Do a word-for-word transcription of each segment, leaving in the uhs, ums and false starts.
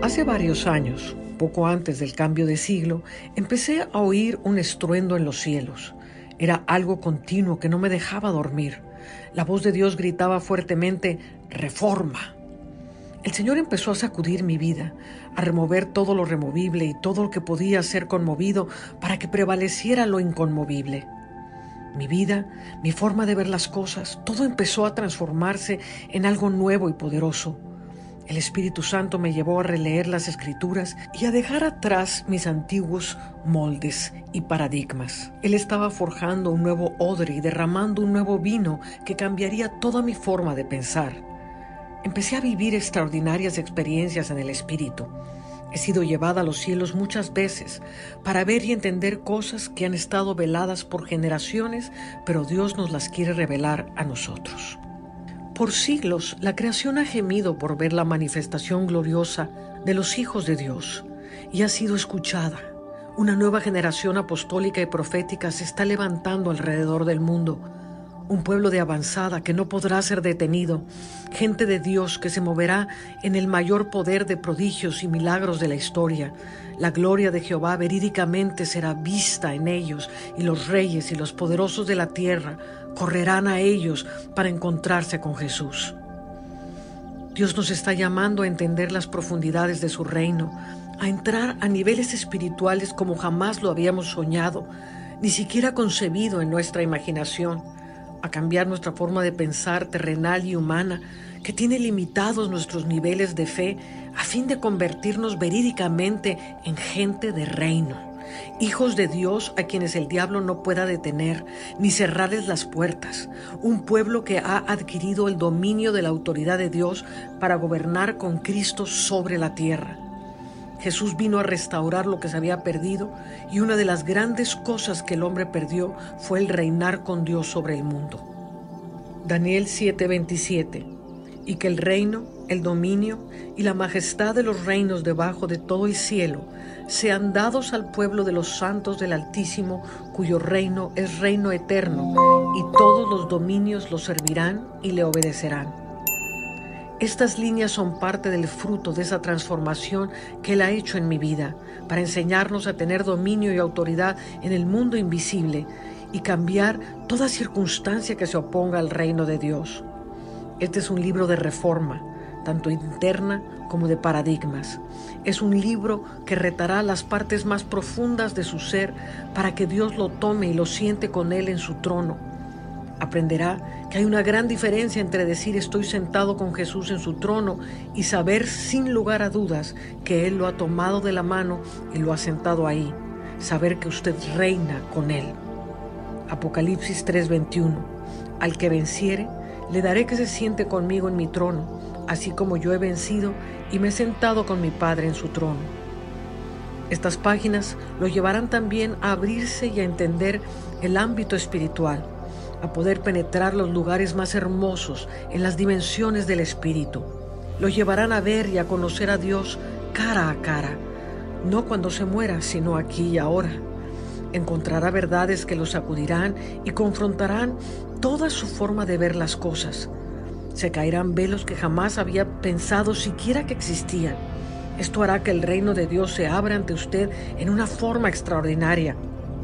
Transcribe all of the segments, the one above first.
Hace varios años, poco antes del cambio de siglo, empecé a oír un estruendo en los cielos. Era algo continuo que no me dejaba dormir. La voz de Dios gritaba fuertemente, ¡Reforma! El Señor empezó a sacudir mi vida, a remover todo lo removible y todo lo que podía ser conmovido para que prevaleciera lo inconmovible. Mi vida, mi forma de ver las cosas, todo empezó a transformarse en algo nuevo y poderoso. El Espíritu Santo me llevó a releer las Escrituras y a dejar atrás mis antiguos moldes y paradigmas. Él estaba forjando un nuevo odre y derramando un nuevo vino que cambiaría toda mi forma de pensar. Empecé a vivir extraordinarias experiencias en el Espíritu. He sido llevada a los cielos muchas veces para ver y entender cosas que han estado veladas por generaciones, pero Dios nos las quiere revelar a nosotros. Por siglos, la creación ha gemido por ver la manifestación gloriosa de los hijos de Dios y ha sido escuchada. Una nueva generación apostólica y profética se está levantando alrededor del mundo. Un pueblo de avanzada que no podrá ser detenido, gente de Dios que se moverá en el mayor poder de prodigios y milagros de la historia. La gloria de Jehová verídicamente será vista en ellos, y los reyes y los poderosos de la tierra correrán a ellos para encontrarse con Jesús. Dios nos está llamando a entender las profundidades de su reino, a entrar a niveles espirituales como jamás lo habíamos soñado, ni siquiera concebido en nuestra imaginación, a cambiar nuestra forma de pensar terrenal y humana, que tiene limitados nuestros niveles de fe, a fin de convertirnos verídicamente en gente de reino, hijos de Dios a quienes el diablo no pueda detener, ni cerrarles las puertas, un pueblo que ha adquirido el dominio de la autoridad de Dios para gobernar con Cristo sobre la tierra. Jesús vino a restaurar lo que se había perdido, y una de las grandes cosas que el hombre perdió fue el reinar con Dios sobre el mundo. Daniel siete veintisiete. Y que el reino, el dominio y la majestad de los reinos debajo de todo el cielo sean dados al pueblo de los santos del Altísimo, cuyo reino es reino eterno, y todos los dominios lo servirán y le obedecerán. Estas líneas son parte del fruto de esa transformación que Él ha hecho en mi vida, para enseñarnos a tener dominio y autoridad en el mundo invisible y cambiar toda circunstancia que se oponga al reino de Dios. Este es un libro de reforma, tanto interna como de paradigmas. Es un libro que retará las partes más profundas de su ser para que Dios lo tome y lo siente con Él en su trono. Aprenderá que hay una gran diferencia entre decir estoy sentado con Jesús en su trono y saber sin lugar a dudas que Él lo ha tomado de la mano y lo ha sentado ahí. Saber que usted reina con Él. Apocalipsis tres veintiuno. Al que venciere, le daré que se siente conmigo en mi trono, así como yo he vencido y me he sentado con mi Padre en su trono. Estas páginas lo llevarán también a abrirse y a entender el ámbito espiritual, a poder penetrar los lugares más hermosos en las dimensiones del Espíritu. Lo llevarán a ver y a conocer a Dios cara a cara, no cuando se muera, sino aquí y ahora. Encontrará verdades que lo sacudirán y confrontarán toda su forma de ver las cosas. Se caerán velos que jamás había pensado siquiera que existían. Esto hará que el reino de Dios se abra ante usted en una forma extraordinaria.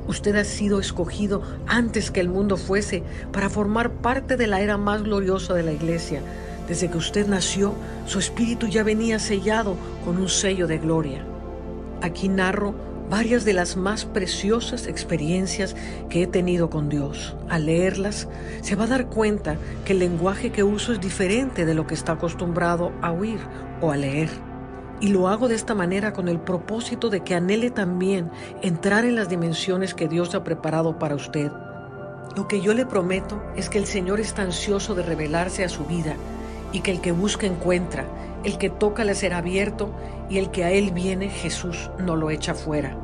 Usted ha sido escogido antes que el mundo fuese para formar parte de la era más gloriosa de la Iglesia. Desde que usted nació, su espíritu ya venía sellado con un sello de gloria. Aquí narro varias de las más preciosas experiencias que he tenido con Dios. Al leerlas, se va a dar cuenta que el lenguaje que uso es diferente de lo que está acostumbrado a oír o a leer. Y lo hago de esta manera con el propósito de que anhele también entrar en las dimensiones que Dios ha preparado para usted. Lo que yo le prometo es que el Señor está ansioso de revelarse a su vida y que el que busca encuentra, el que toca le será abierto y el que a Él viene, Jesús no lo echa fuera.